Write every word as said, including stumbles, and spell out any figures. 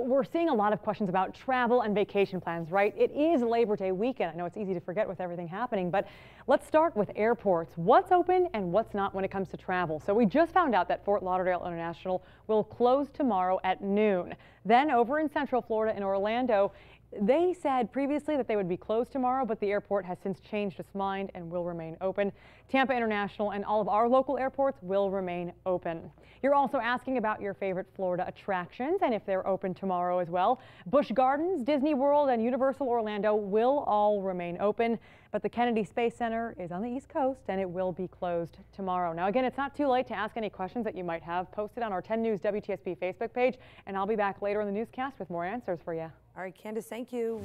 We're seeing a lot of questions about travel and vacation plans, right? It is Labor Day weekend. I know it's easy to forget with everything happening, but let's start with airports. What's open and what's not when it comes to travel? So we just found out that Fort Lauderdale International will close tomorrow at noon. Then over in Central Florida in Orlando, they said previously that they would be closed tomorrow, but the airport has since changed its mind and will remain open. Tampa International and all of our local airports will remain open. You're also asking about your favorite Florida attractions and if they're open tomorrow as well. Busch Gardens, Disney World, and Universal Orlando will all remain open, but the Kennedy Space Center is on the East Coast and it will be closed tomorrow. Now again, it's not too late to ask any questions that you might have. Post it on our ten news W T S P Facebook page, and I'll be back later in the newscast with more answers for you. All right, Candace, thank you.